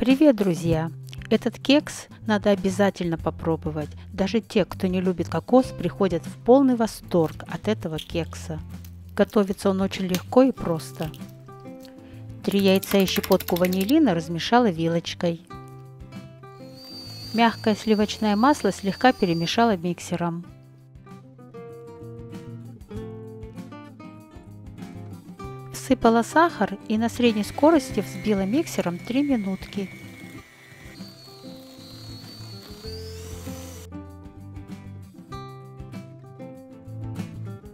Привет, друзья! Этот кекс надо обязательно попробовать. Даже те, кто не любит кокос, приходят в полный восторг от этого кекса. Готовится он очень легко и просто. 3 яйца и щепотку ванилина размешала вилочкой. Мягкое сливочное масло слегка перемешала миксером. Всыпала сахар и на средней скорости взбила миксером 3 минутки.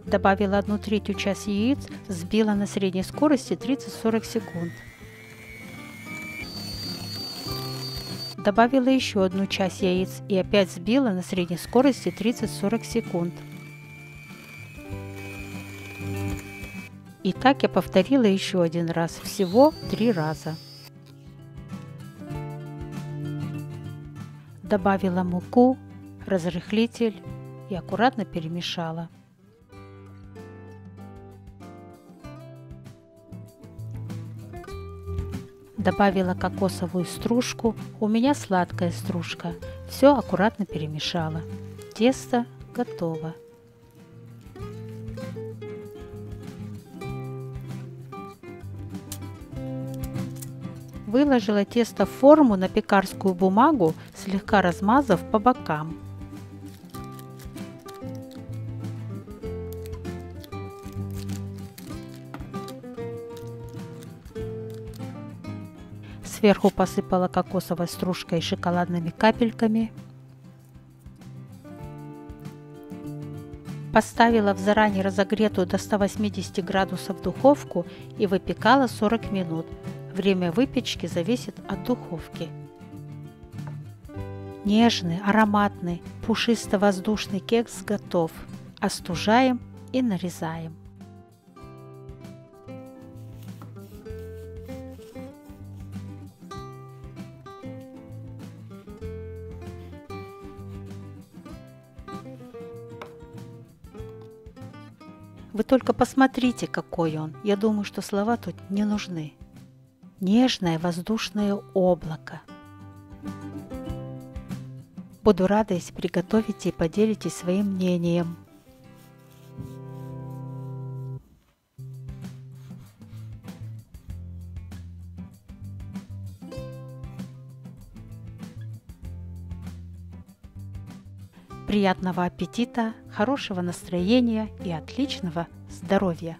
Добавила 1/3 часть яиц, взбила на средней скорости 30-40 секунд. Добавила еще 1 часть яиц и опять взбила на средней скорости 30-40 секунд. И так я повторила еще 1 раз, всего 3 раза. Добавила муку, разрыхлитель и аккуратно перемешала. Добавила кокосовую стружку, у меня сладкая стружка. Все аккуратно перемешала. Тесто готово. Выложила тесто в форму на пекарскую бумагу, слегка размазав по бокам. Сверху посыпала кокосовой стружкой и шоколадными капельками. Поставила в заранее разогретую до 180 градусов духовку и выпекала 40 минут. Время выпечки зависит от духовки. Нежный, ароматный, пушисто-воздушный кекс готов. Остужаем и нарезаем. Вы только посмотрите, какой он. Я думаю, что слова тут не нужны. Нежное воздушное облако. Буду рада, если приготовите и поделитесь своим мнением. Приятного аппетита, хорошего настроения и отличного здоровья!